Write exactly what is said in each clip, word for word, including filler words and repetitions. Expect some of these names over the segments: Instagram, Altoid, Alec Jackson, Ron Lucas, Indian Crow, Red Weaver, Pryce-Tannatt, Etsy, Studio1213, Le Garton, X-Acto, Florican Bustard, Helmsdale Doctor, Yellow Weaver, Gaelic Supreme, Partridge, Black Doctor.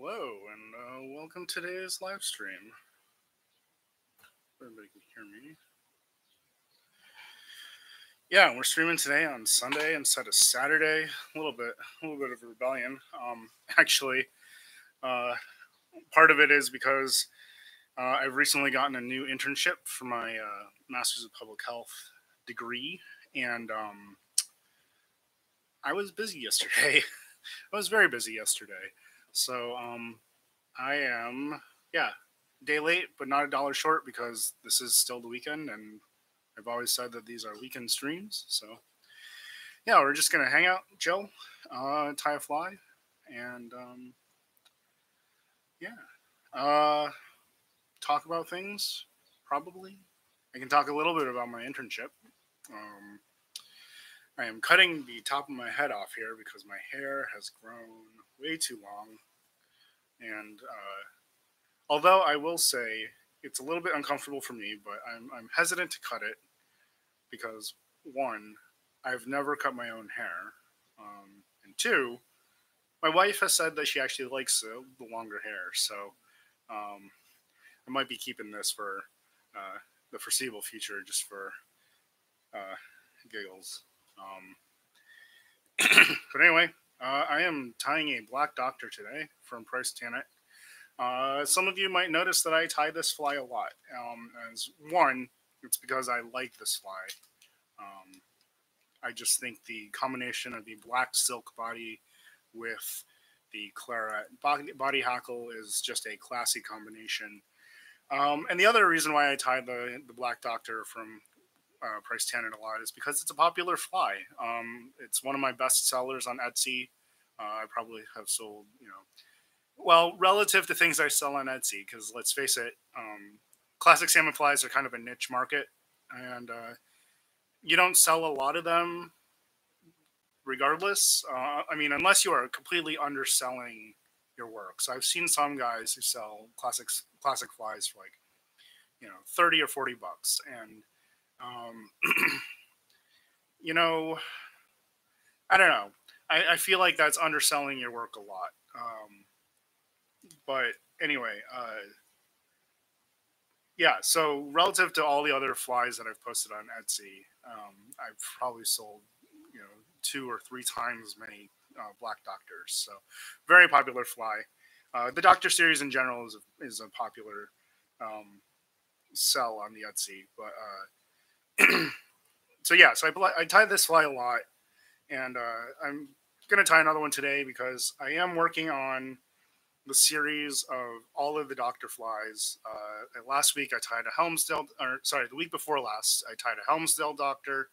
Hello, and uh, welcome to today's live stream. Everybody can hear me. Yeah, we're streaming today on Sunday instead of Saturday. A little bit, a little bit of rebellion. Um, actually, uh, part of it is because uh, I've recently gotten a new internship for my uh, Master's of Public Health degree, and um, I was busy yesterday. I was very busy yesterday. So um, I am, yeah, day late, but not a dollar short because this is still the weekend, and I've always said that these are weekend streams. So, yeah, we're just going to hang out, chill, uh, tie a fly, and, um, yeah, uh, talk about things, probably. I can talk a little bit about my internship. Um, I am cutting the top of my head off here because my hair has grown way too long. And uh, although I will say it's a little bit uncomfortable for me, but I'm, I'm hesitant to cut it because, one, I've never cut my own hair. Um, and two, my wife has said that she actually likes the, the longer hair. So um, I might be keeping this for uh, the foreseeable future just for uh, giggles. Um, but anyway, uh, I am tying a Black Doctor today from Pryce-Tannatt. Uh, some of you might notice that I tie this fly a lot. Um, as one, it's because I like this fly. Um, I just think the combination of the black silk body with the claret body, body hackle is just a classy combination. Um, and the other reason why I tie the, the Black Doctor from Uh, Pryce-Tannatt a lot is because it's a popular fly. Um, it's one of my best sellers on Etsy. Uh, I probably have sold, you know, well, relative to things I sell on Etsy, because let's face it, um, classic salmon flies are kind of a niche market, and uh, you don't sell a lot of them regardless. Uh, I mean, unless you are completely underselling your work. So I've seen some guys who sell classics, classic flies for like, you know, thirty or forty bucks. And Um, you know, I don't know. I, I feel like that's underselling your work a lot. Um, but anyway, uh, yeah, so relative to all the other flies that I've posted on Etsy, um, I've probably sold, you know, two or three times as many uh, Black Doctors. So very popular fly. Uh, the Doctor series in general is a, is a popular um, sell on the Etsy, but uh, so yeah, so I, I tie this fly a lot, and uh, I'm going to tie another one today because I am working on the series of all of the Doctor flies. Uh, last week I tied a Helmsdale, or sorry, the week before last, I tied a Helmsdale Doctor.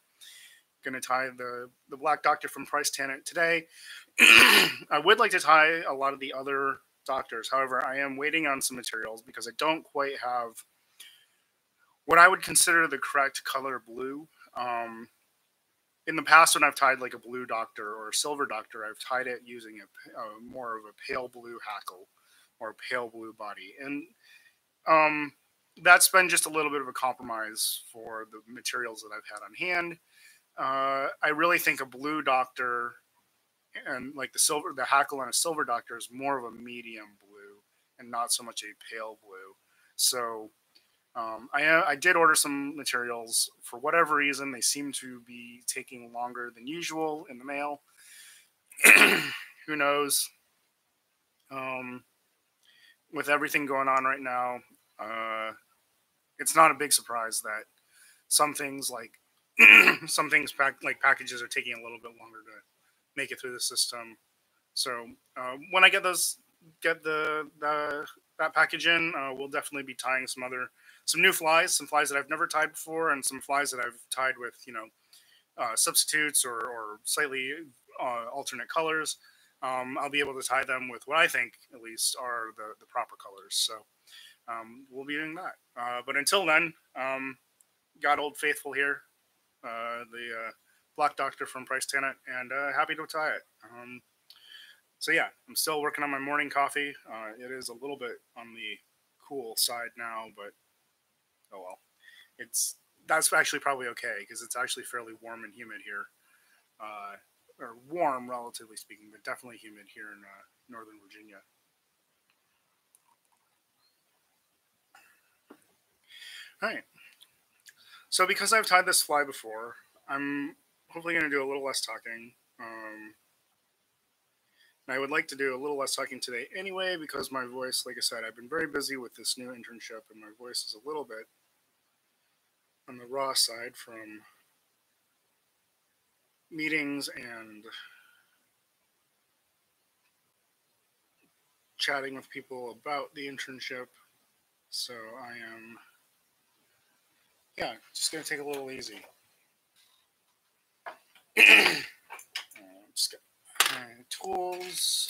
Going to tie the, the Black Doctor from Pryce-Tannatt today. I would like to tie a lot of the other Doctors. However, I am waiting on some materials because I don't quite have what I would consider the correct color blue. Um, in the past, when I've tied like a blue Doctor or a silver Doctor, I've tied it using a, a more of a pale blue hackle or pale blue body. And um, that's been just a little bit of a compromise for the materials that I've had on hand. Uh, I really think a blue Doctor and like the silver, the hackle on a silver Doctor is more of a medium blue and not so much a pale blue. So Um, I, I did order some materials. For whatever reason, they seem to be taking longer than usual in the mail. Who knows? Um, with everything going on right now, uh, it's not a big surprise that some things like some things pack, like packages are taking a little bit longer to make it through the system. So uh, when I get those, get the, the that package in, uh, we'll definitely be tying some other. Some new flies, some flies that I've never tied before, and some flies that I've tied with, you know, uh, substitutes or, or slightly uh, alternate colors. Um, I'll be able to tie them with what I think, at least, are the, the proper colors. So um, we'll be doing that. Uh, but until then, um, got Old Faithful here, uh, the uh, Black Doctor from Pryce-Tannatt, and uh, happy to tie it. Um, so yeah, I'm still working on my morning coffee. Uh, it is a little bit on the cool side now, but oh well, it's that's actually probably okay because it's actually fairly warm and humid here, uh, or warm relatively speaking, but definitely humid here in uh, Northern Virginia. All right. So because I've tied this fly before, I'm hopefully going to do a little less talking. Um, and I would like to do a little less talking today anyway, because my voice, like I said, I've been very busy with this new internship, and my voice is a little bit on the raw side from meetings and chatting with people about the internship. So I am, yeah, just going to take a little easy. I'm just got my tools.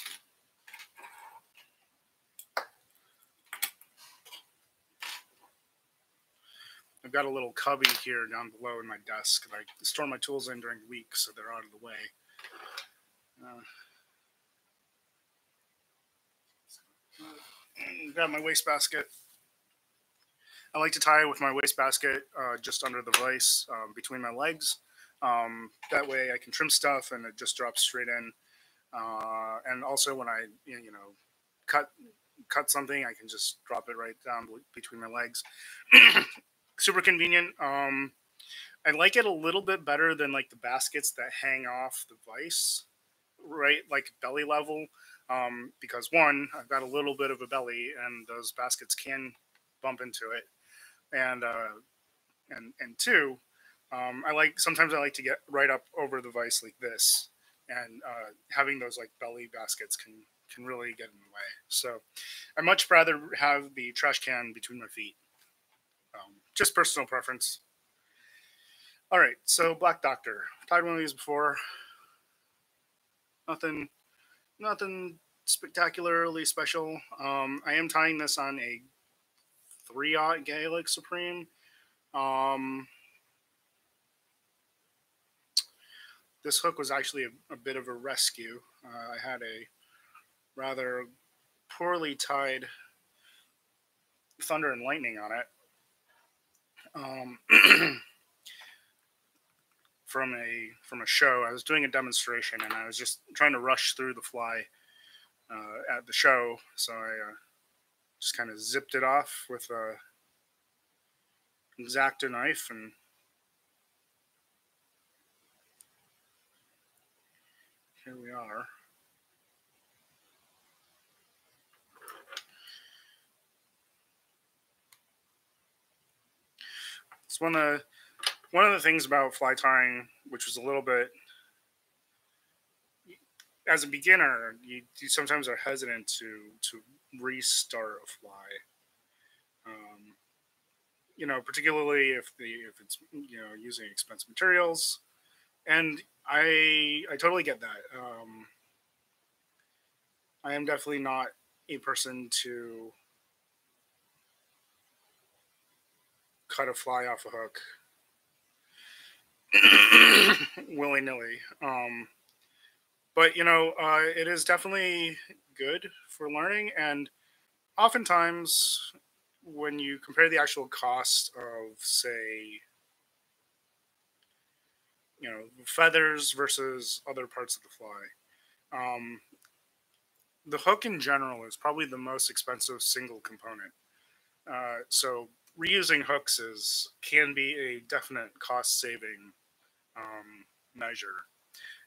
I've got a little cubby here down below in my desk that I store my tools in during the week, so they're out of the way. Uh, grab my wastebasket. I like to tie it with my wastebasket uh, just under the vise um, between my legs. Um, that way I can trim stuff and it just drops straight in. Uh, and also when I, you know, cut, cut something, I can just drop it right down between my legs. Super convenient. Um, I like it a little bit better than like the baskets that hang off the vise, right? Like belly level. Um, because one, I've got a little bit of a belly and those baskets can bump into it. And, uh, and, and two, um, I like, sometimes I like to get right up over the vise like this, and, uh, having those like belly baskets can, can really get in the way. So I much rather have the trash can between my feet. Um, just personal preference. All right. So Black Doctor, tied one of these before. Nothing. Nothing spectacularly special. Um, I am tying this on a three aught Gaelic Supreme. Um, this hook was actually a, a bit of a rescue. Uh, I had a rather poorly tied Thunder and Lightning on it. Um, from a from a show. I was doing a demonstration and I was just trying to rush through the fly uh, at the show, so I uh, just kind of zipped it off with a X-Acto knife and here we are. It's one of One of the things about fly tying, which was a little bit, as a beginner, you, you sometimes are hesitant to to restart a fly. Um, you know, particularly if the if it's you know using expensive materials, and I I totally get that. Um, I am definitely not a person to cut a fly off a hook willy-nilly. Um, but, you know, uh, it is definitely good for learning. And oftentimes, when you compare the actual cost of, say, you know, feathers versus other parts of the fly, um, the hook in general is probably the most expensive single component. Uh, so reusing hooks is, can be a definite cost-saving um, measure.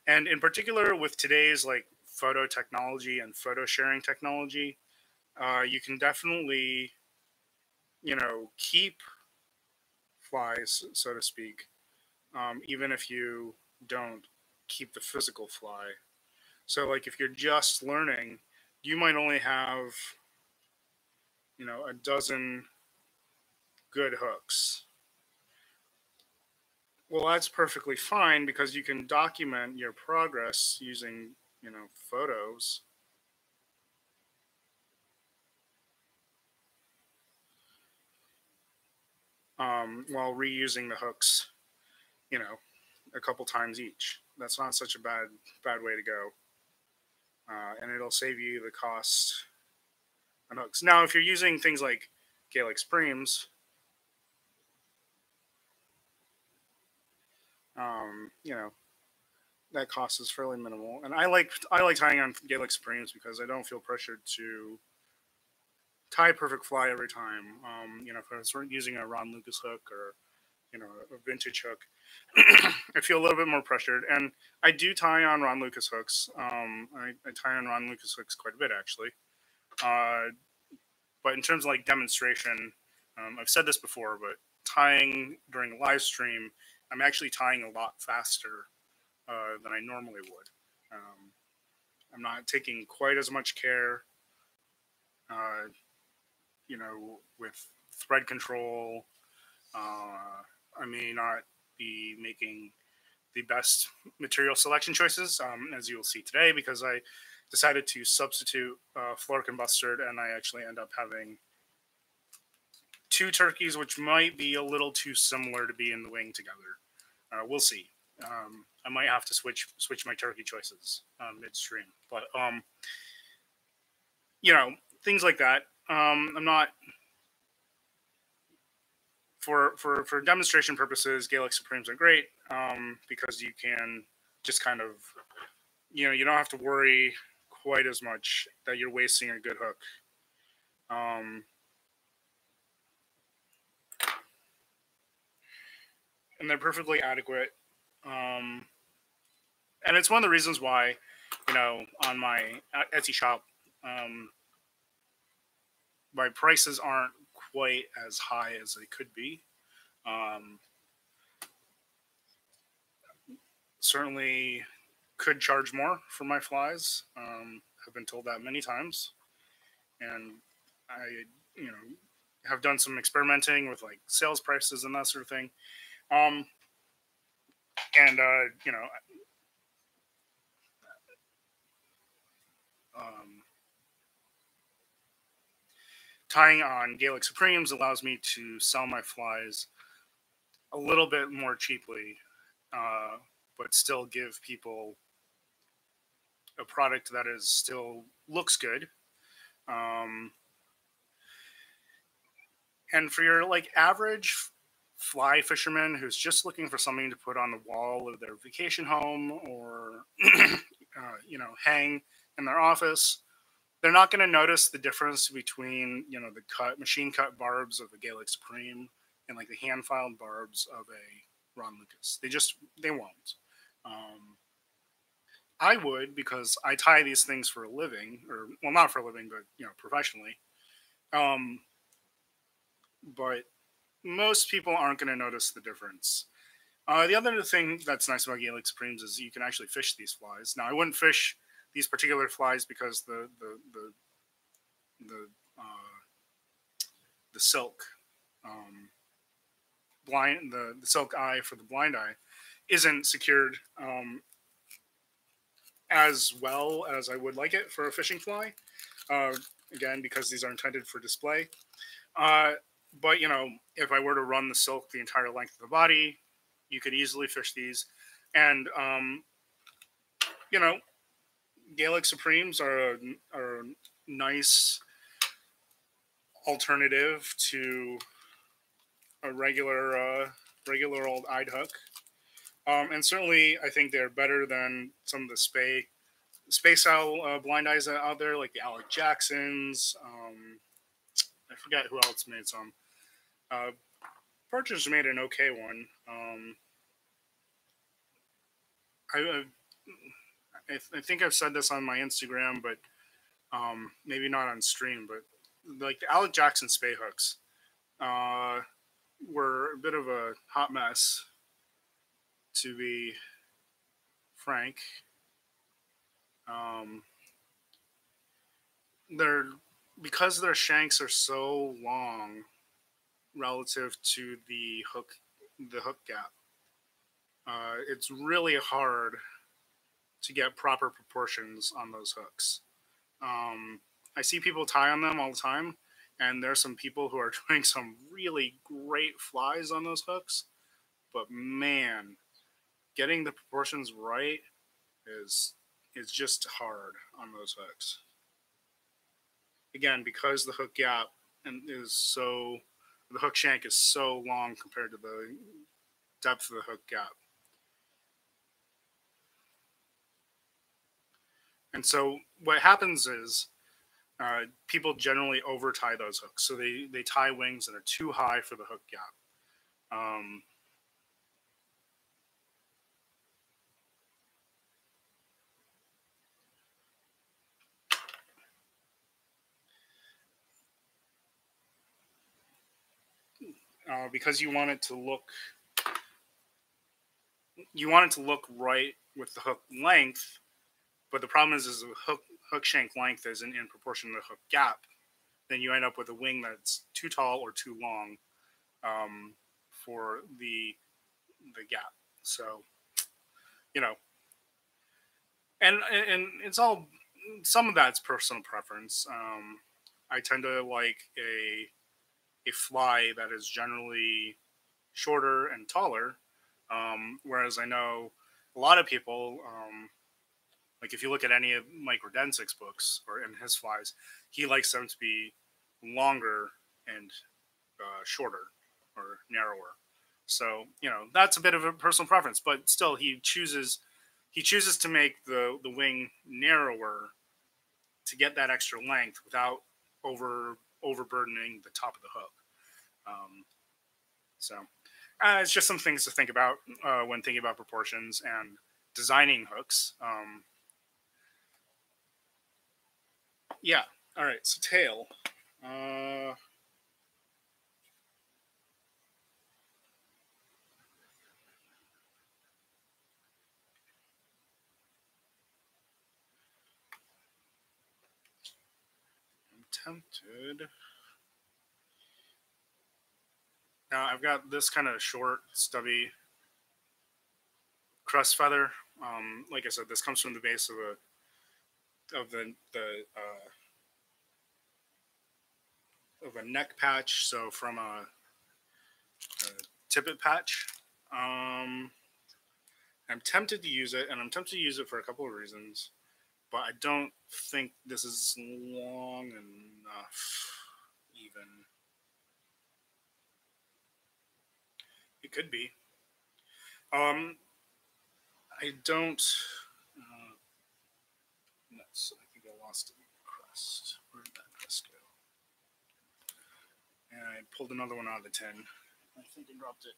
And in particular with today's like photo technology and photo sharing technology, uh, you can definitely, you know, keep flies, so to speak, um, even if you don't keep the physical fly. So like if you're just learning, you might only have, you know, a dozen good hooks. Well, that's perfectly fine because you can document your progress using, you know, photos. Um, while reusing the hooks, you know, a couple times each. That's not such a bad, bad way to go. Uh, and it'll save you the cost on hooks. Now, if you're using things like Gaelic Supremes, Um, you know, that cost is fairly minimal. And I like I like tying on Gaelic Supremes because I don't feel pressured to tie perfect fly every time. Um, you know, if I was using a Ron Lucas hook or, you know, a vintage hook, I feel a little bit more pressured. And I do tie on Ron Lucas hooks. Um, I, I tie on Ron Lucas hooks quite a bit, actually. Uh, but in terms of, like, demonstration, um, I've said this before, but tying during a live stream, I'm actually tying a lot faster uh, than I normally would. Um, I'm not taking quite as much care, uh, you know, with thread control. Uh, I may not be making the best material selection choices, um, as you will see today, because I decided to substitute uh, Florican Bustard, and I actually end up having two turkeys, which might be a little too similar to be in the wing together. Uh, we'll see. Um, I might have to switch switch my turkey choices uh, midstream, but um, you know, things like that. Um, I'm not. For, for, for demonstration purposes, Gaelic Supremes are great um, because you can just kind of, you know, you don't have to worry quite as much that you're wasting a good hook. Um, and they're perfectly adequate. Um, and it's one of the reasons why, you know, on my Etsy shop, um, my prices aren't quite as high as they could be. Um, certainly could charge more for my flies. Um, I've been told that many times, and I, you know, have done some experimenting with like sales prices and that sort of thing. Um, and uh, you know, um, tying on Gaelic Supremes allows me to sell my flies a little bit more cheaply, uh, but still give people a product that is still looks good. Um, and for your like average fly fisherman who's just looking for something to put on the wall of their vacation home or uh, you know, hang in their office, they're not going to notice the difference between, you know, the cut machine cut barbs of a Gaelic Supreme and like the hand filed barbs of a Ron Lucas. They just, they won't. Um, I would, because I tie these things for a living, or well, not for a living, but, you know, professionally. Um, but most people aren't going to notice the difference. Uh, the other thing that's nice about Gaelic Supremes is you can actually fish these flies. Now, I wouldn't fish these particular flies because the the the the, uh, the silk um, blind the, the silk eye for the blind eye isn't secured um, as well as I would like it for a fishing fly. Uh, again, because these are intended for display. Uh, but you know, if I were to run the silk the entire length of the body, you could easily fish these, and um, you know. Gaelic Supremes are a, are a nice alternative to a regular uh, regular old eyed hook, um, and certainly I think they're better than some of the spay space owl uh, blind eyes out there, like the Alec Jacksons. Um, I forget who else made some. Uh, Partridge made an okay one. Um, I. I I, th I think I've said this on my Instagram, but um, maybe not on stream, but like the Alec Jackson spay hooks uh, were a bit of a hot mess, to be frank. Um, they're, because their shanks are so long relative to the hook, the hook gap, uh, it's really hard to get proper proportions on those hooks. Um, I see people tie on them all the time, and there's some people who are doing some really great flies on those hooks, but man, getting the proportions right is, is just hard on those hooks. Again, because the hook gap and is so, the hook shank is so long compared to the depth of the hook gap. And so what happens is uh, people generally over tie those hooks. So they, they tie wings that are too high for the hook gap. Um, uh, because you want it to look, you want it to look right with the hook length, but the problem is, is the hook hook shank length isn't in proportion to the hook gap. Then you end up with a wing that's too tall or too long um, for the the gap. So, you know, and and it's all, some of that's personal preference. Um, I tend to like a a fly that is generally shorter and taller. Um, whereas I know a lot of people, um, like if you look at any of Mike Rodensick's books or in his flies, he likes them to be longer and uh, shorter or narrower. So, you know, that's a bit of a personal preference, but still he chooses, he chooses to make the, the wing narrower to get that extra length without over overburdening the top of the hook. Um, so... Uh, it's just some things to think about uh, when thinking about proportions and designing hooks. Um, yeah. All right. So tail. Uh, I'm tempted. Now I've got this kind of short, stubby crest feather. Um, like I said, this comes from the base of the of the the uh, of a neck patch. So from a, a tippet patch. Um, I'm tempted to use it, and I'm tempted to use it for a couple of reasons, but I don't think this is long enough, even. It could be. Um, I don't. Uh, nuts. I think I lost the crest. Where did that crest go? And I pulled another one out of the tin. I think I dropped it.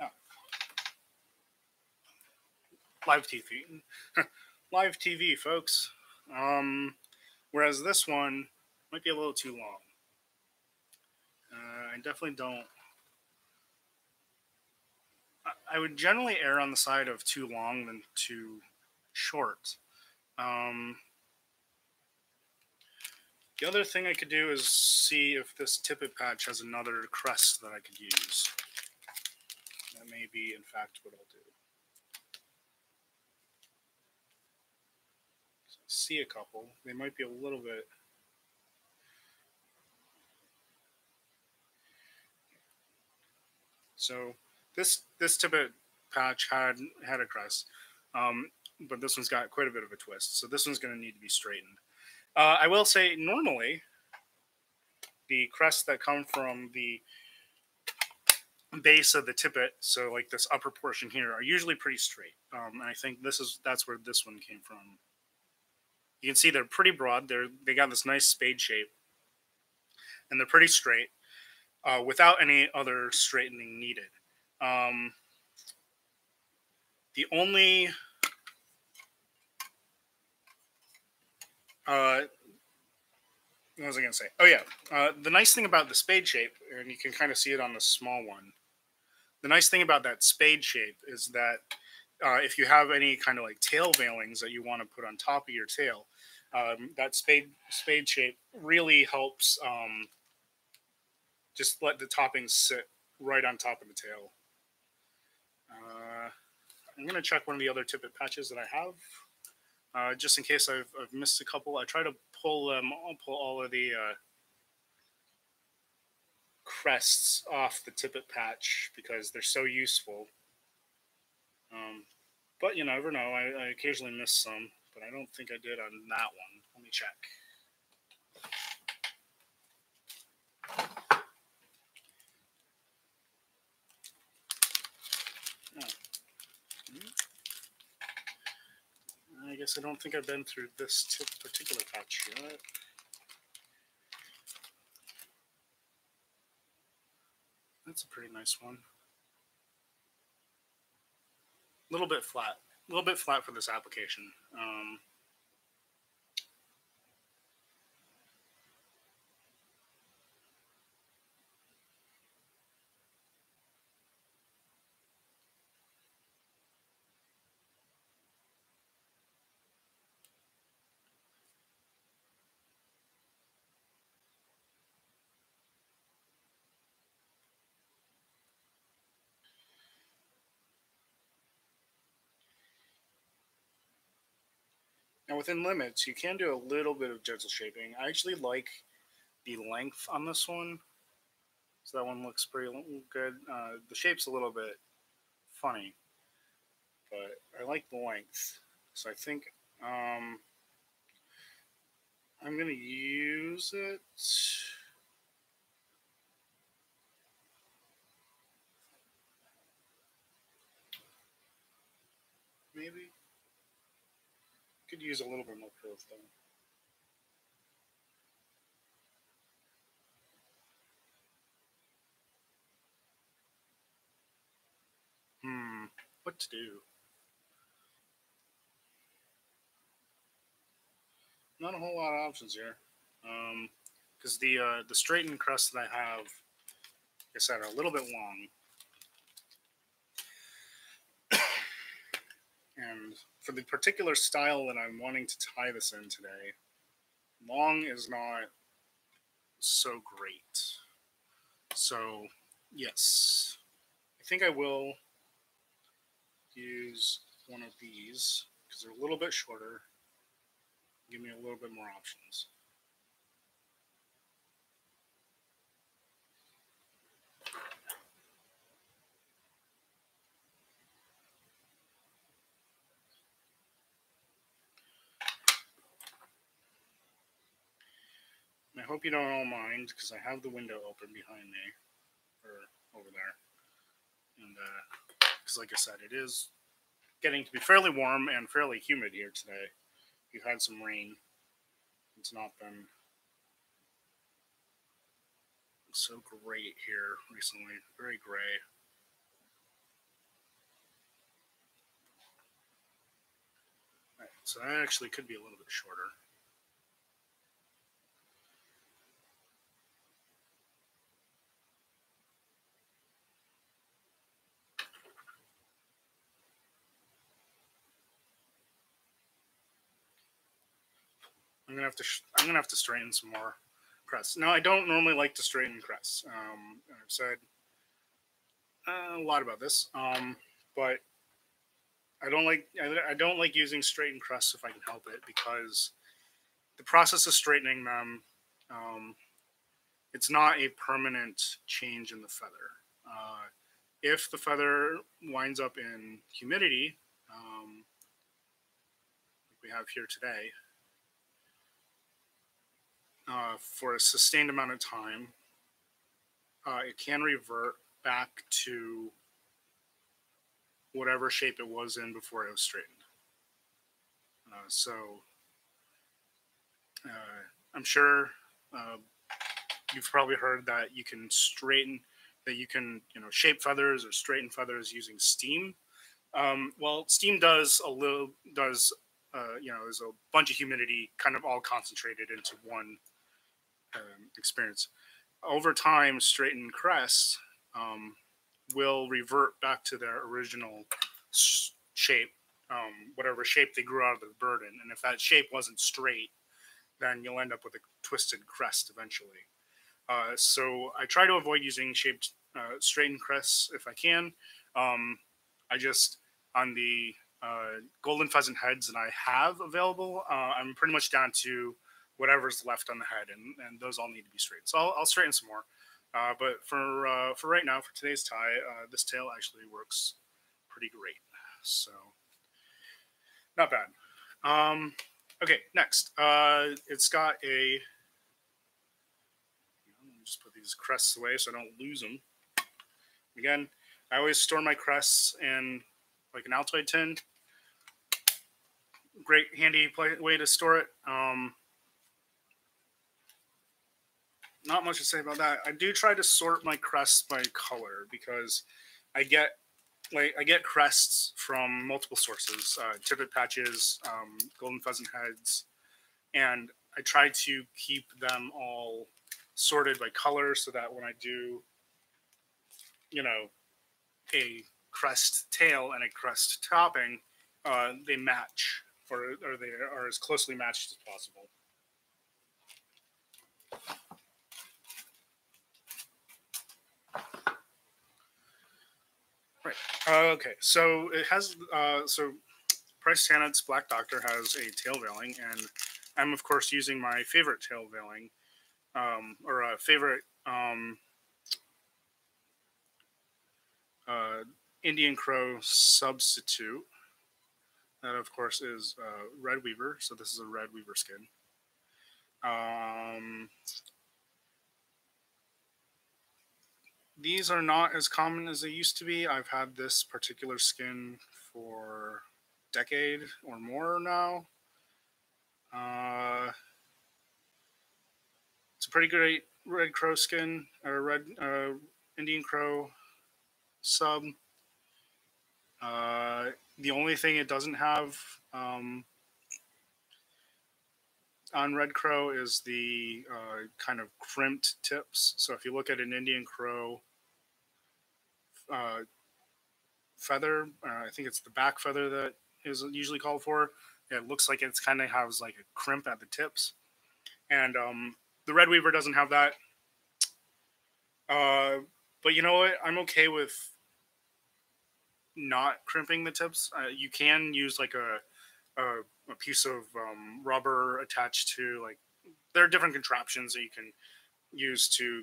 Oh. Live T V. Live T V, folks. Um, whereas this one might be a little too long. Uh, I definitely don't. I, I would generally err on the side of too long than too short. Um, the other thing I could do is see if this tippet patch has another crest that I could use. That may be, in fact, what I'll do. So I see a couple. They might be a little bit. So this this tippet patch had had a crest, um, but this one's got quite a bit of a twist. So this one's going to need to be straightened. Uh, I will say normally the crests that come from the base of the tippet, so like this upper portion here, are usually pretty straight. Um, and I think this is that's where this one came from. You can see they're pretty broad. They're they got this nice spade shape, and they're pretty straight. Uh, without any other straightening needed. Um, the only uh, what was I going to say? Oh yeah, uh, the nice thing about the spade shape, and you can kind of see it on the small one. The nice thing about that spade shape is that uh, if you have any kind of like tail veilings that you want to put on top of your tail, um, that spade spade shape really helps. Um, Just let the toppings sit right on top of the tail. Uh, I'm going to check one of the other tippet patches that I have, uh, just in case I've, I've missed a couple. I try to pull them, I'll pull all of the uh, crests off the tippet patch because they're so useful. Um, but you never know, I, I occasionally miss some, but I don't think I did on that one. Let me check. guess I don't think I've been through this t particular patch yet. That's a pretty nice one. A little bit flat. A little bit flat for this application. Um, Now within limits, you can do a little bit of gentle shaping. I actually like the length on this one, so that one looks pretty good. Uh, the shape's a little bit funny, but I like the length. So I think um, I'm gonna use it. Maybe. Could use a little bit more curve though. Hmm, what to do? Not a whole lot of options here, um, because the uh, the straightened crust that I have, like I said, are a little bit long, and for the particular style that I'm wanting to tie this in today, long is not so great. So, yes, I think I will use one of these because they're a little bit shorter. Give me a little bit more options. I hope you don't all mind, because I have the window open behind me, or over there, and because uh, like I said, it is getting to be fairly warm and fairly humid here today. We've had some rain. It's not been so great here recently, very gray. All right, so that actually could be a little bit shorter. I'm gonna have to sh I'm gonna have to straighten some more crests. Now I don't normally like to straighten crests. Um, I've said uh, a lot about this, um, but I don't like I, I don't like using straightened crests if I can help it, because the process of straightening them, um, it's not a permanent change in the feather. Uh, if the feather winds up in humidity, um, like we have here today, Uh, for a sustained amount of time, uh, it can revert back to whatever shape it was in before it was straightened. Uh, so uh, I'm sure uh, you've probably heard that you can straighten, that you can you know shape feathers or straighten feathers using steam. Um, well, steam does a little does uh, you know there's a bunch of humidity kind of all concentrated into one. Um, experience. Over time, straightened crests um, will revert back to their original shape, um, whatever shape they grew out of the bird in. And if that shape wasn't straight, then you'll end up with a twisted crest eventually. Uh, so I try to avoid using shaped uh, straightened crests if I can. Um, I just, on the uh, golden pheasant heads that I have available, uh, I'm pretty much down to whatever's left on the head, and, and those all need to be straightened. So I'll, I'll straighten some more. Uh, but for uh, for right now, for today's tie, uh, this tail actually works pretty great. So not bad. Um, okay, next. Uh, it's got a, let me just put these crests away so I don't lose them. Again, I always store my crests in like an Altoid tin. great handy play, way to store it. Um, not much to say about that. I do try to sort my crests by color because I get like I get crests from multiple sources: uh, tippet patches, um, golden pheasant heads, and I try to keep them all sorted by color so that when I do, you know, a crest tail and a crest topping, uh, they match, or, or they are as closely matched as possible. Right. Uh, okay. So it has. Uh, so Pryce-Tannatt's Black Doctor has a tail veiling, and I'm of course using my favorite tail veiling, um, or a favorite um, uh, Indian Crow substitute. That of course is uh, Red Weaver. So this is a Red Weaver skin. Um, These are not as common as they used to be. I've had this particular skin for a decade or more now. Uh, it's a pretty great red crow skin, or red uh, Indian crow sub. Uh, the only thing it doesn't have um, on Red Crow is the uh, kind of crimped tips. So if you look at an Indian Crow uh, feather, uh, I think it's the back feather that is usually called for. It looks like it's kind of has like a crimp at the tips. And um, the Red Weaver doesn't have that. Uh, but you know what? I'm okay with not crimping the tips. Uh, you can use like a, a a piece of um, rubber attached to, like, there are different contraptions that you can use to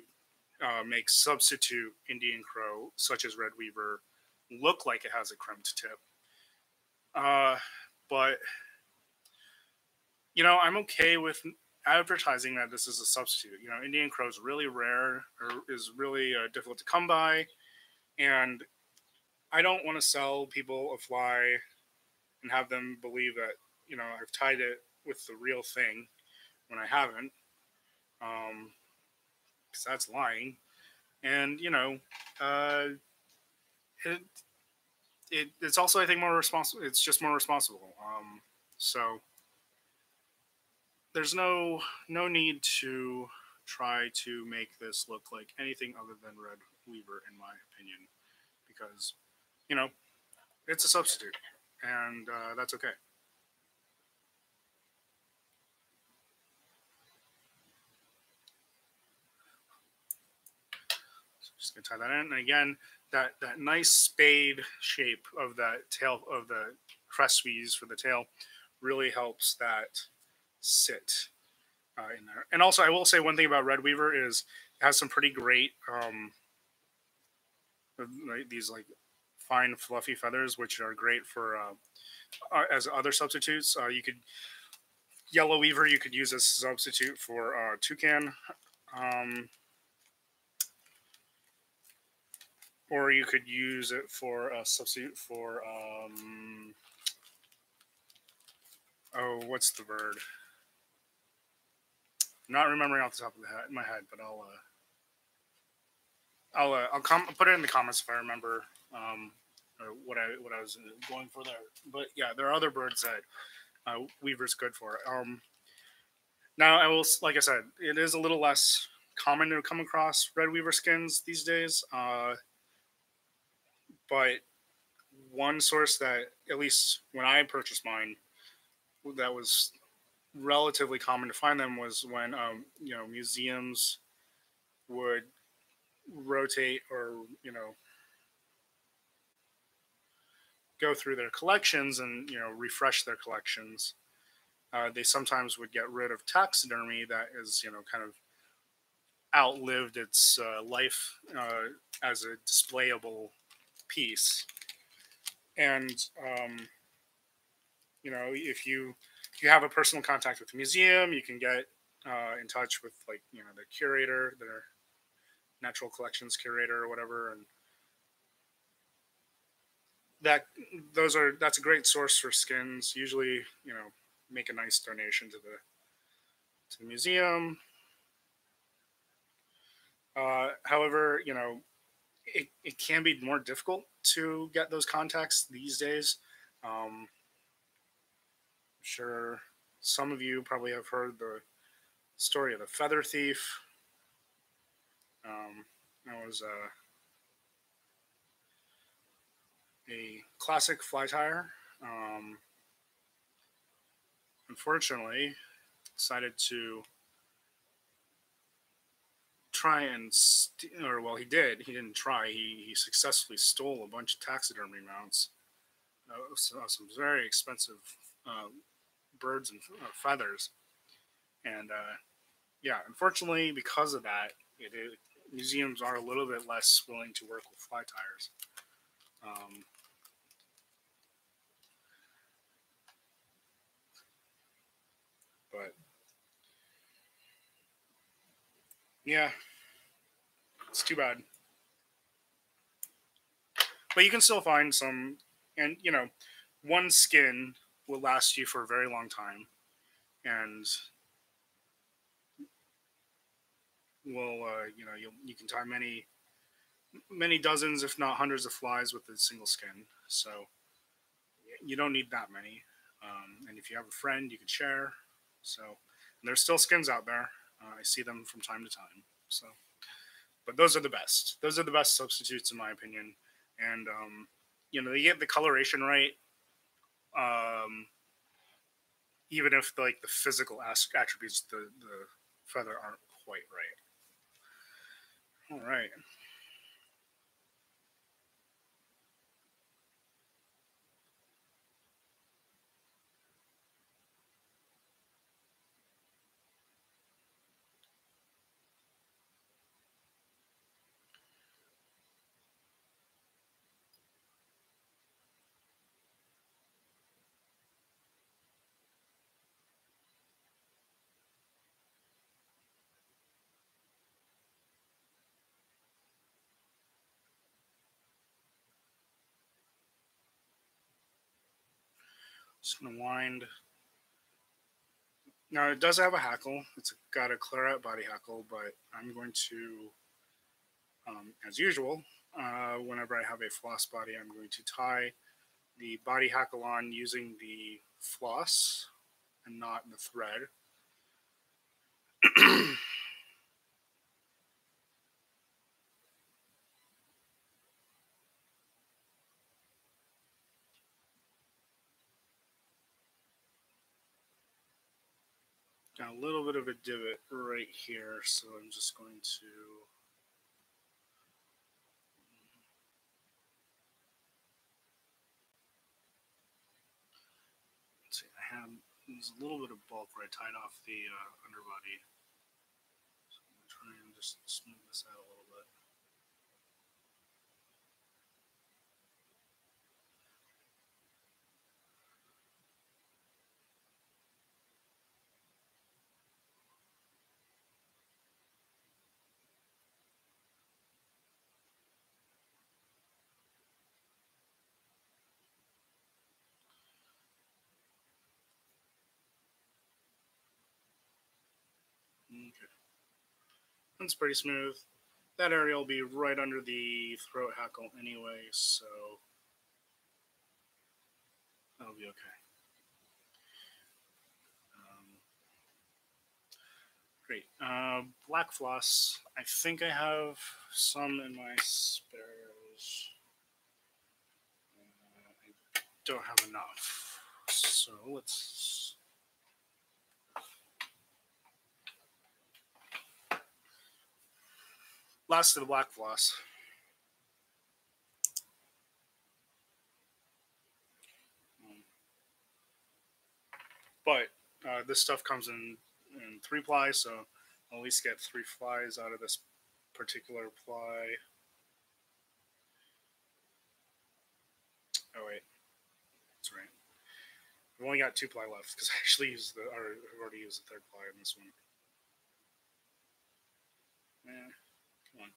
uh, make substitute Indian Crow, such as Red Weaver, look like it has a crimped tip. Uh, but, you know, I'm okay with advertising that this is a substitute. You know, Indian Crow is really rare, or is really uh, difficult to come by, and I don't want to sell people a fly and have them believe that, you know, I've tied it with the real thing when I haven't, um, because that's lying. And, you know, uh, it, it it's also, I think, more responsible. It's just more responsible. Um, so there's no no need to try to make this look like anything other than Red Weaver, in my opinion, because, you know, it's a substitute, and uh, that's okay. Just gonna tie that in, and again, that that nice spade shape of that tail, of the crest squeeze for the tail, really helps that sit uh, in there. And also, I will say one thing about Red Weaver is it has some pretty great um, right, these like fine fluffy feathers, which are great for uh, as other substitutes. Uh, you could Yellow Weaver, you could use as a substitute for uh, toucan. Um, Or you could use it for a substitute for, um, oh, what's the bird? I'm not remembering off the top of the head, my head, but I'll, uh, I'll, uh, I'll com put it in the comments if I remember um, what I what I was going for there. But yeah, there are other birds that uh, Weaver's good for. Um, now I will, like I said, it is a little less common to come across Red Weaver skins these days. Uh, But one source that, at least when I purchased mine, that was relatively common to find them was when, um, you know, museums would rotate or, you know, go through their collections and, you know, refresh their collections. Uh, they sometimes would get rid of taxidermy that is, you know, kind of outlived its uh, life uh, as a displayable piece. And um, you know, if you if you have a personal contact with the museum, you can get uh, in touch with, like, you know, the curator, their natural collections curator or whatever, and that those are that's a great source for skins. Usually, you know, make a nice donation to the to the museum. Uh, however, you know, it, it can be more difficult to get those contacts these days. Um, I'm sure some of you probably have heard the story of the feather thief. Um, that was a, a classic fly tyer. Um, unfortunately, decided to try and st or well he did he didn't try he, he successfully stole a bunch of taxidermy mounts, uh, some, some very expensive uh, birds and uh, feathers, and uh, yeah, unfortunately because of that, it, it, museums are a little bit less willing to work with fly tyers. Um, but yeah, it's too bad. But you can still find some, and, you know, one skin will last you for a very long time and will, uh, you know, you'll, you can tie many, many dozens, if not hundreds of flies with a single skin. So you don't need that many. Um, and if you have a friend, you can share. So, and there's still skins out there. Uh, I see them from time to time. So, but those are the best. Those are the best substitutes, in my opinion. And, um, you know, they get the coloration right. Um, even if, like, the physical attributes of the, the feather aren't quite right. All right. Just gonna wind. Now it does have a hackle. It's got a claret body hackle, but I'm going to, um, as usual, uh, whenever I have a floss body, I'm going to tie the body hackle on using the floss and not the thread. Got a little bit of a divot right here, so I'm just going to let's see. I have there's a little bit of bulk where I tied off the uh, underbody, so I'm gonna try and just smooth this out a little bit. Okay. That's pretty smooth. That area will be right under the throat hackle anyway, so that'll be okay. Um, great. Uh, black floss. I think I have some in my spares. Uh, I don't have enough. So let's... Last of the black floss. But uh, this stuff comes in, in three ply, so I'll at least get three flies out of this particular ply. Oh, wait. That's right. I've only got two ply left because I actually used the, or I've already used the third ply in this one. Yeah. One.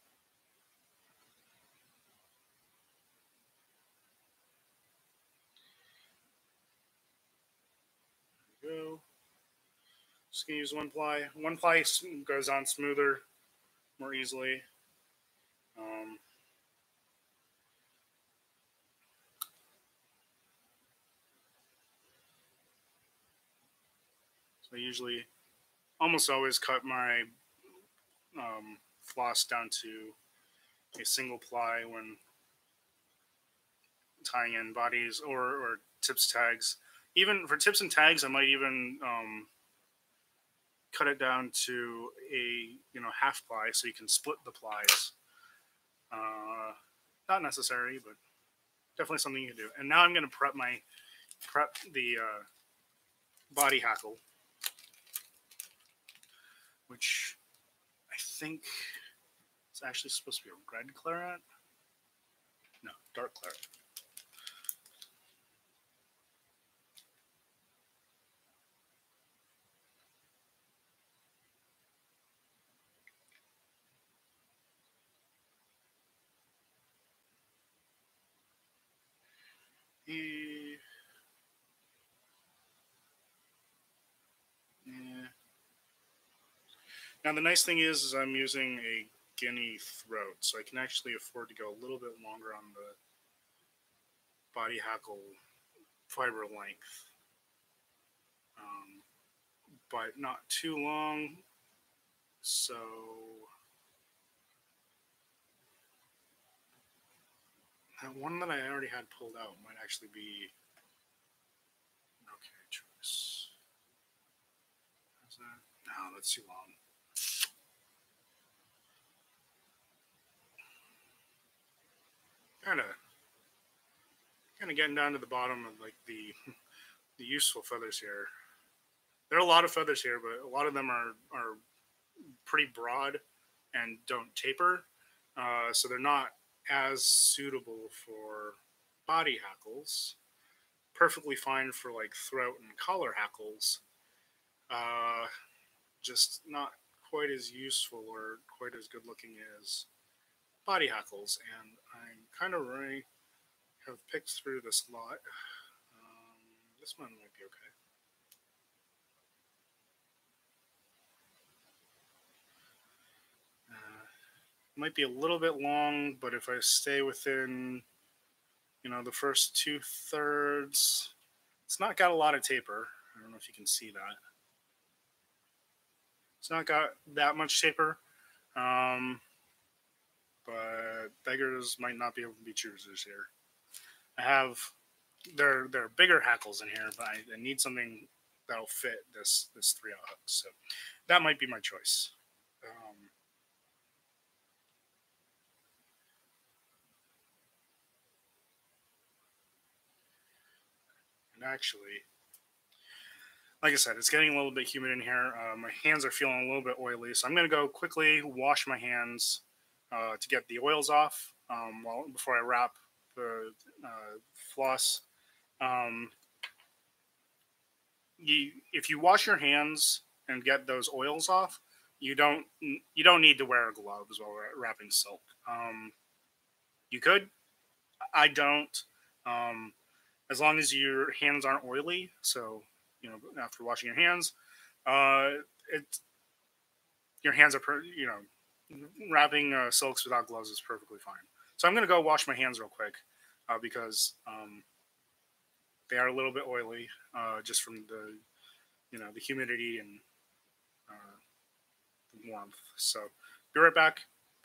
Just gonna use one ply. One ply goes on smoother, more easily. Um, so I usually, almost always, cut my um, floss down to a single ply when tying in bodies or, or tips, tags. Even for tips and tags, I might even um, cut it down to a you know half ply, so you can split the plies. Uh, not necessary, but definitely something you can do. And now I'm going to prep my prep the uh, body hackle, which I think it's actually supposed to be a red claret. No, dark claret. Yeah. Now the nice thing is, is I'm using a guinea throat, so I can actually afford to go a little bit longer on the body hackle fiber length, um, but not too long. So that one that I already had pulled out might actually be an okay choice. How's that? No, that's too long. Kind of, kind of getting down to the bottom of like the the useful feathers here. There are a lot of feathers here, but a lot of them are are pretty broad and don't taper, uh, so they're not as suitable for body hackles. Perfectly fine for like throat and collar hackles, uh, just not quite as useful or quite as good looking as body hackles. And I'm kind of really have picked through this lot. Um, this one might be okay. Might be a little bit long, but if I stay within, you know, the first two thirds, it's not got a lot of taper. I don't know if you can see that. It's not got that much taper, um, but beggars might not be able to be choosers here. I have there there are bigger hackles in here, but I, I need something that'll fit this this three-out hook. So that might be my choice. Um, Actually, like I said, it's getting a little bit humid in here. Uh, my hands are feeling a little bit oily, so I'm going to go quickly wash my hands uh, to get the oils off um, while, before I wrap the uh, floss. Um, you, if you wash your hands and get those oils off, you don't you don't need to wear gloves while wrapping silk. Um, you could, I don't. Um, As long as your hands aren't oily, so you know after washing your hands, uh, it your hands are per, you know wrapping uh, silks without gloves is perfectly fine. So I'm gonna go wash my hands real quick uh, because um, they are a little bit oily uh, just from the you know the humidity and uh, the warmth. So be right back.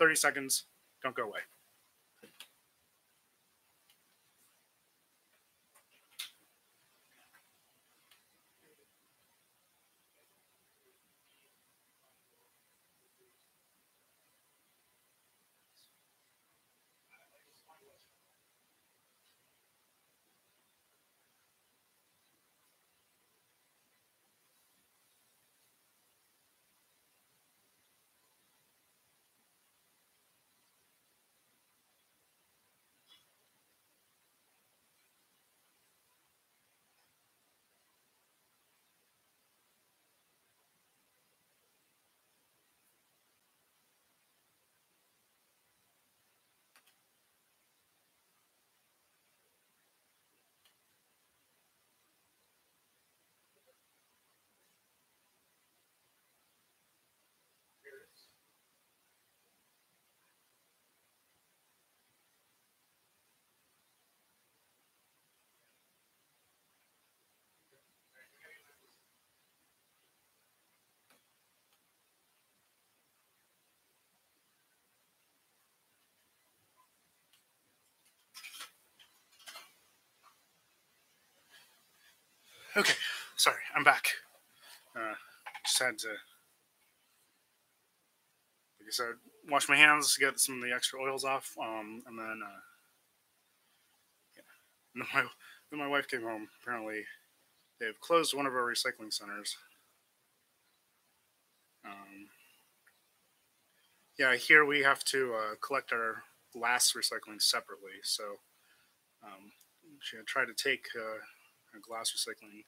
thirty seconds. Don't go away. Okay, sorry, I'm back. Uh, just had to, I guess I washed my hands, got some of the extra oils off, um, and then, uh, yeah. And then, my, then my wife came home. Apparently, they have closed one of our recycling centers. Um, yeah, here we have to uh, collect our glass recycling separately. So, um, she had tried to take uh, her glass recycling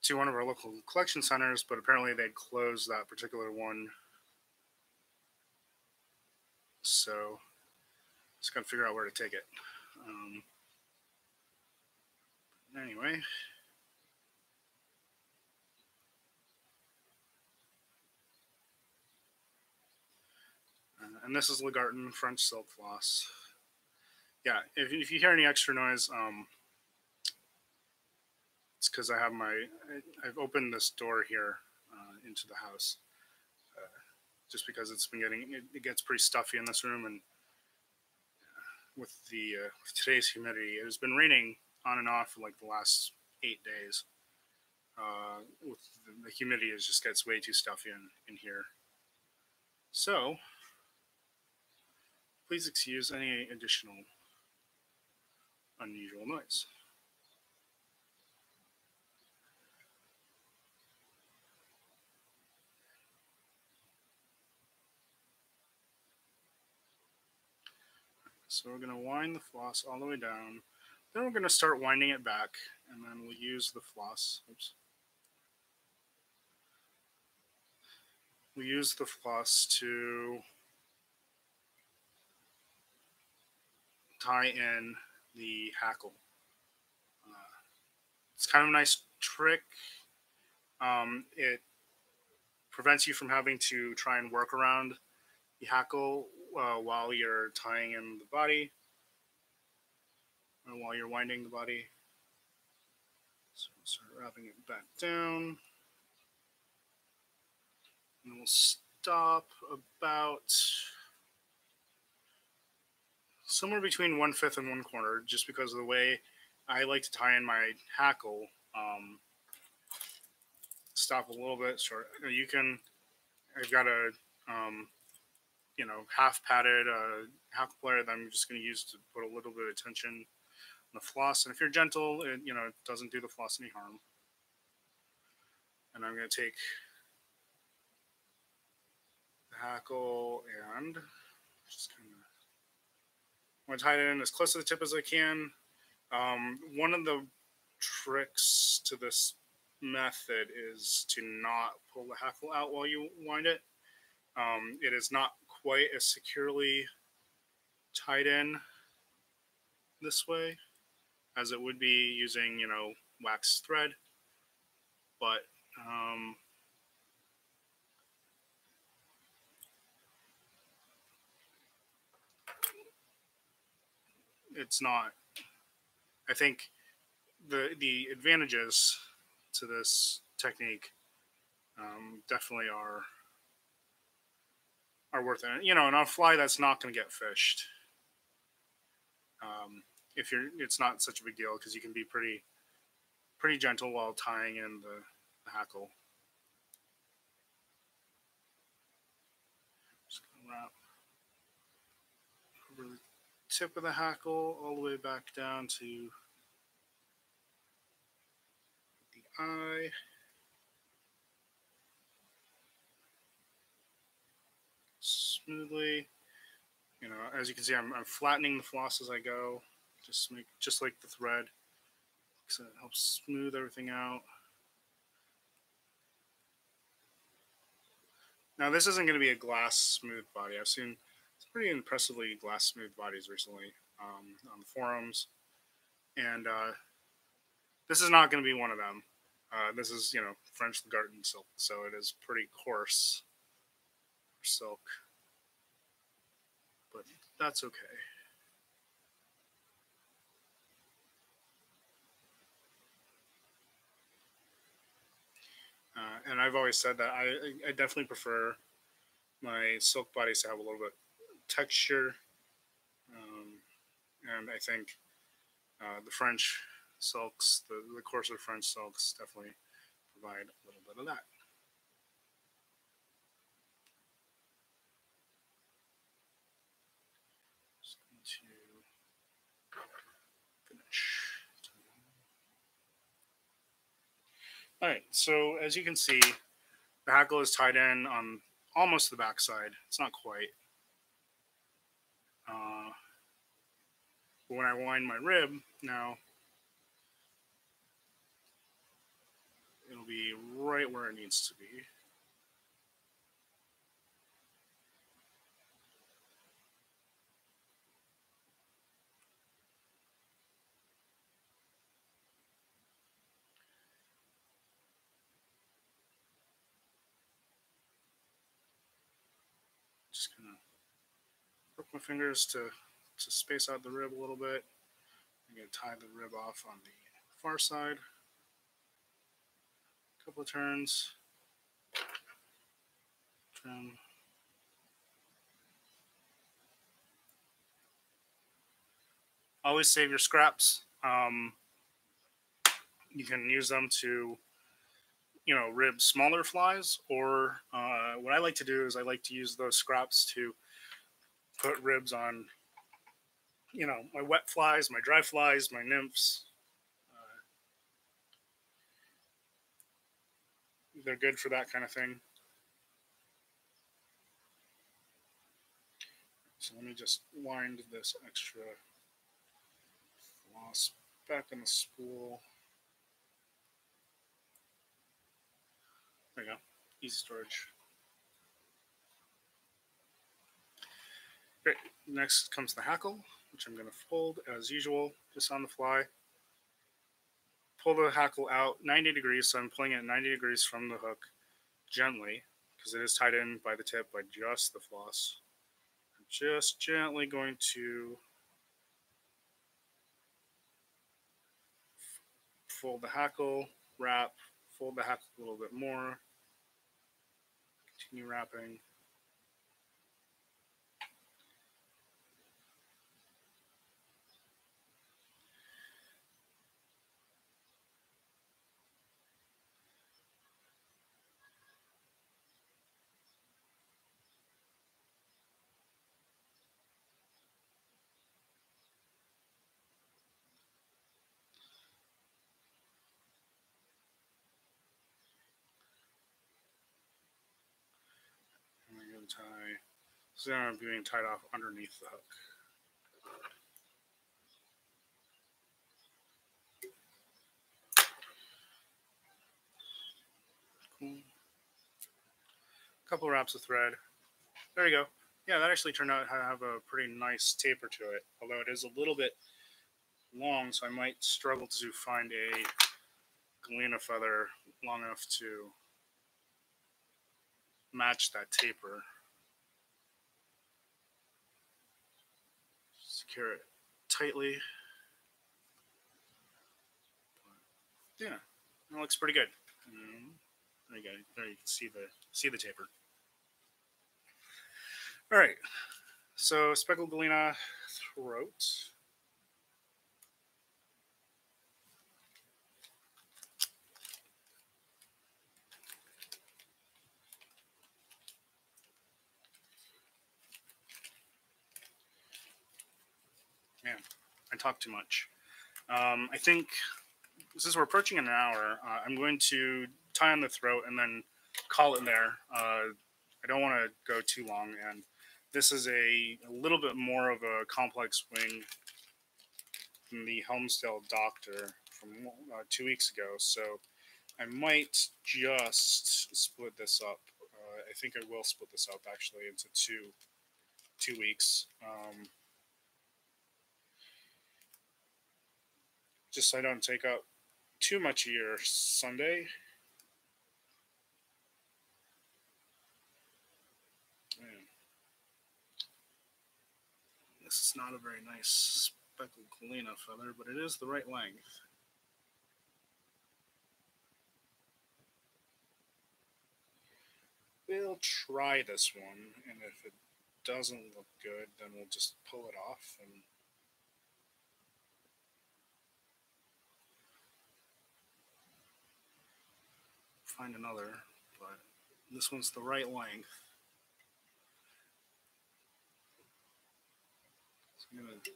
to one of our local collection centers, but apparently they'd closed that particular one. So, just gotta figure out where to take it. Um, anyway. Uh, and this is Le Garton French Silk Floss. Yeah, if, if you hear any extra noise, um, it's because I have my, I, I've opened this door here uh, into the house. Just because it's been getting, it, it gets pretty stuffy in this room, and uh, with the uh, with today's humidity, it has been raining on and off for like the last eight days. Uh, with the, the humidity, it just gets way too stuffy in, in here. So, please excuse any additional unusual noise. So we're going to wind the floss all the way down, then we're going to start winding it back, and then we'll use the floss, oops. We'll use the floss to tie in the hackle. Uh, it's kind of a nice trick. Um, it prevents you from having to try and work around the hackle Uh, while you're tying in the body, or while you're winding the body. So we'll start wrapping it back down, and we'll stop about somewhere between one fifth and one quarter, just because of the way I like to tie in my hackle. Um, stop a little bit short. You can. I've got a. Um, you know, half padded uh, hackle plier that I'm just going to use to put a little bit of tension on the floss. And if you're gentle, it, you know, it doesn't do the floss any harm. And I'm going to take the hackle and just kind of, I'm going to tie it in as close to the tip as I can. Um, one of the tricks to this method is to not pull the hackle out while you wind it. Um, it is not quite as securely tied in this way as it would be using, you know, wax thread, but um, it's not. I think the the advantages to this technique um, definitely are. Are worth it, you know, and on a fly that's not going to get fished. Um, if you're, it's not such a big deal because you can be pretty, pretty gentle while tying in the, the hackle. Just gonna wrap over the tip of the hackle all the way back down to the eye. Smoothly, you know, as you can see, I'm, I'm flattening the floss as I go, just make just like the thread, so it helps smooth everything out. Now, this isn't going to be a glass smooth body. I've seen some pretty impressively glass smooth bodies recently um, on the forums, and uh, this is not going to be one of them. Uh, this is, you know, French Le Garton silk, so it is pretty coarse silk. But that's okay. Uh, and I've always said that I, I definitely prefer my silk bodies to have a little bit of texture. Um, and I think uh, the French silks, the, the coarser French silks definitely provide a little bit of that. Just need to finish. All right, so as you can see, the hackle is tied in on almost the backside. It's not quite. Uh, but when I wind my rib now, it'll be right where it needs to be. Just gonna work my fingers to, to space out the rib a little bit. I'm gonna tie the rib off on the far side. Couple of turns. Trim. Always save your scraps. Um, you can use them to, you know, rib smaller flies, or uh, what I like to do is I like to use those scraps to put ribs on, you know, my wet flies, my dry flies, my nymphs. Uh, they're good for that kind of thing. So let me just wind this extra floss back in the spool. There you go, easy storage. Great, next comes the hackle, which I'm gonna fold as usual, just on the fly. Pull the hackle out ninety degrees, so I'm pulling it ninety degrees from the hook, gently, because it is tied in by the tip by just the floss. I'm just gently going to fold the hackle, wrap, fold the hackle a little bit more. Continue wrapping. Tie. So now I'm being tied off underneath the hook. Cool. Couple wraps of thread. There you go. Yeah, that actually turned out to have a pretty nice taper to it, although it is a little bit long, so I might struggle to find a galena feather long enough to match that taper. Secure it tightly. But yeah, that looks pretty good. Um, there you go. There you can see the see the taper. All right. So speckled galena throat. Man, I talk too much. Um, I think since we're approaching an hour, uh, I'm going to tie on the throat and then call it there. Uh, I don't want to go too long, and this is a, a little bit more of a complex wing than the Helmsdale Doctor from uh, two weeks ago, so I might just split this up. Uh, I think I will split this up, actually, into two, two weeks. Um, Just so I don't take up too much of your Sunday. Man. This is not a very nice speckled galena feather, but it is the right length. We'll try this one, and if it doesn't look good, then we'll just pull it off and find another, but this one's the right length. So I'm going to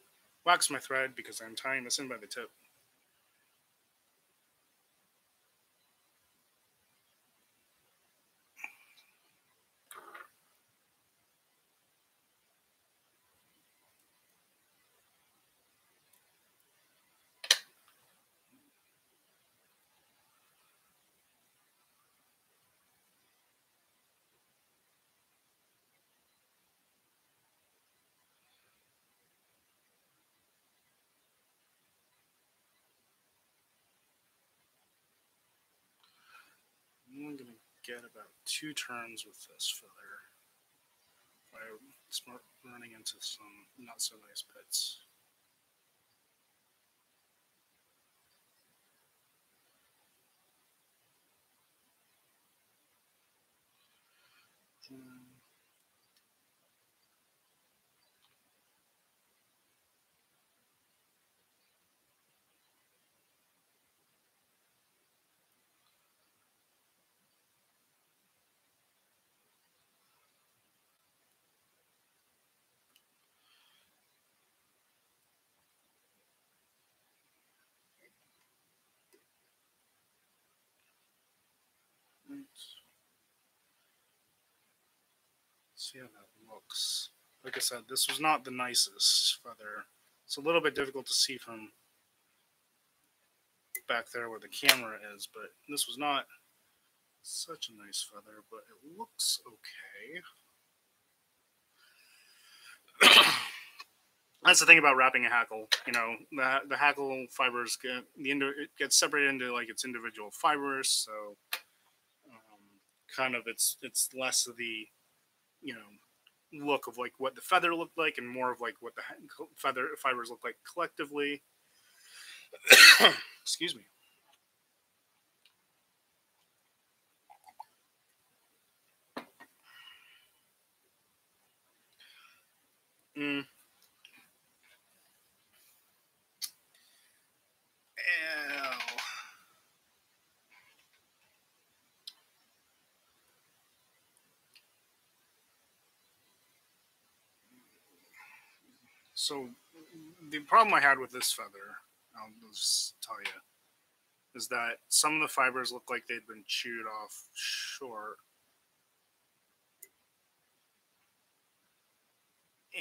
wax my thread because I'm tying this in by the tip. I'm going to get about two turns with this feather. I'm running into some not so nice bits. Um, See how that looks. Like I said, this was not the nicest feather. It's a little bit difficult to see from back there where the camera is, but this was not such a nice feather, but it looks okay. That's the thing about wrapping a hackle. You know, the, the hackle fibers get, the it gets separated into like its individual fibers, so kind of it's it's less of the, you know, look of like what the feather looked like and more of like what the feather fibers look like collectively. Excuse me. Mm. So the problem I had with this feather, I'll just tell you, is that some of the fibers look like they'd been chewed off short.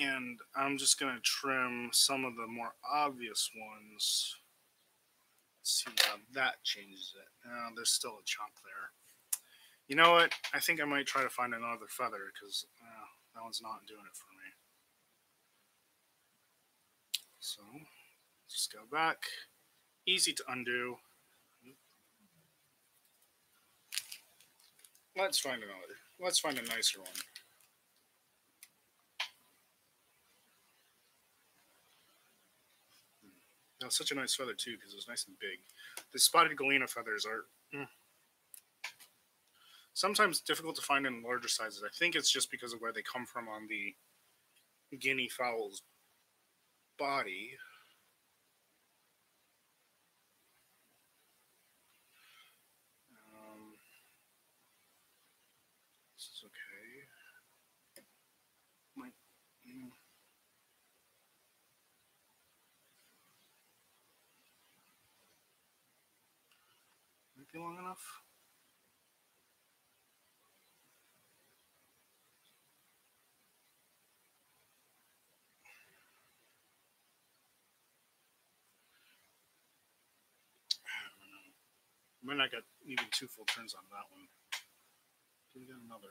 And I'm just going to trim some of the more obvious ones. Let's see how that changes it. Now, there's still a chunk there. You know what? I think I might try to find another feather because uh, that one's not doing it for me. So, just go back, easy to undo. Let's find another, let's find a nicer one. That was such a nice feather too, because it was nice and big. The spotted galena feathers are mm, sometimes difficult to find in larger sizes. I think it's just because of where they come from on the guinea fowls body. Um, this is okay. My, mm. Might be long enough. I mean, I got even two full turns on that one. Can we get another?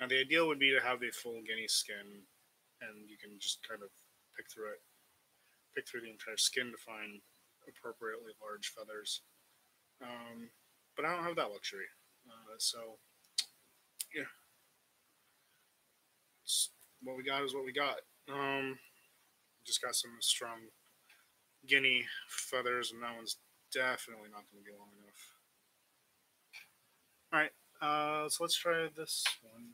Now, the ideal would be to have a full guinea skin, and you can just kind of pick through it, pick through the entire skin to find appropriately large feathers, um, but I don't have that luxury, uh, so yeah, it's, what we got is what we got. Um, just got some strong guinea feathers, and that one's definitely not going to be long enough. All right, uh, so let's try this one.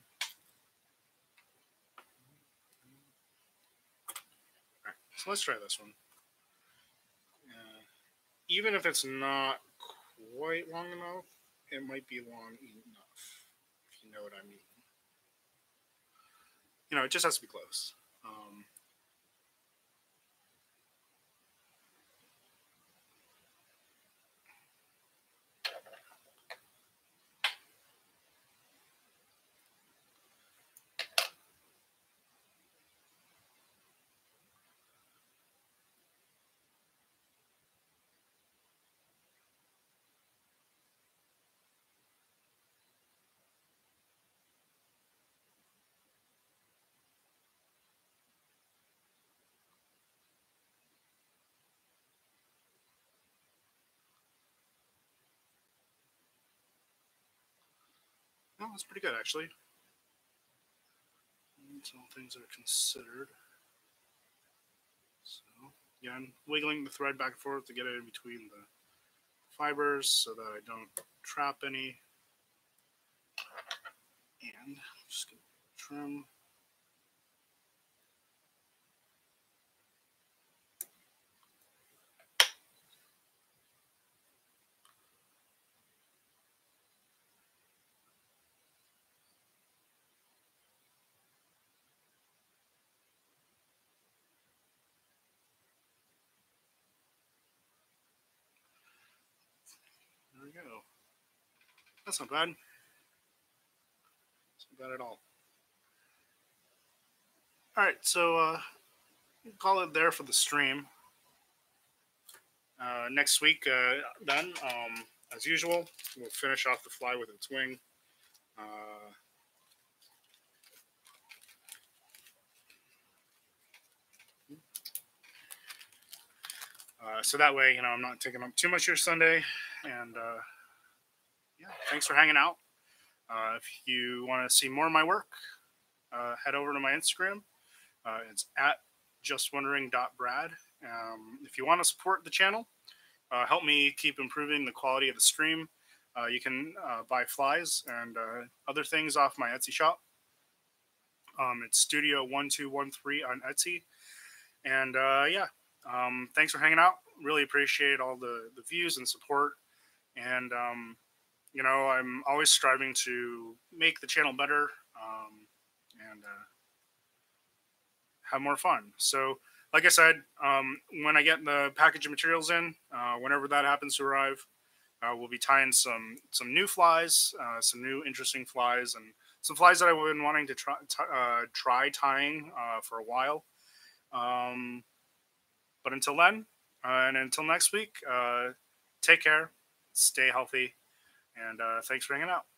All right, so let's try this one. Uh, even if it's not quite long enough, it might be long enough, if you know what I mean. You know, it just has to be close. Um, Well, that's pretty good, actually. So all things are considered. So, yeah, I'm wiggling the thread back and forth to get it in between the fibers so that I don't trap any. And I'm just going to trim. There we go. That's not bad. That's not bad at all. All right, so uh, we'll call it there for the stream. Uh, next week, uh, then, um, as usual, we'll finish off the fly with its wing. Uh, Uh, so that way, you know, I'm not taking up too much of your Sunday. And, uh, yeah, thanks for hanging out. Uh, if you want to see more of my work, uh, head over to my Instagram. Uh, it's at justwondering dot brad. Um, if you want to support the channel, uh, help me keep improving the quality of the stream. Uh, you can uh, buy flies and uh, other things off my Etsy shop. Um, it's Studio twelve thirteen on Etsy. And, uh, yeah. Um, thanks for hanging out. Really appreciate all the, the views and support. And, um, you know, I'm always striving to make the channel better um, and uh, have more fun. So, like I said, um, when I get the package of materials in, uh, whenever that happens to arrive, uh, we'll be tying some, some new flies, uh, some new interesting flies, and some flies that I've been wanting to try, uh, try tying uh, for a while. Um... But until then, uh, and until next week, uh, take care, stay healthy, and uh, thanks for hanging out.